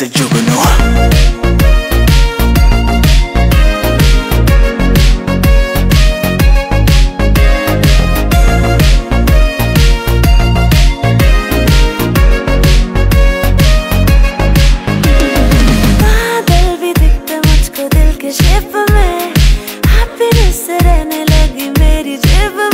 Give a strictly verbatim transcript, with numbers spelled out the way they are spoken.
a juvenile. Shape में happiness रहने लगी मेरी जेब में.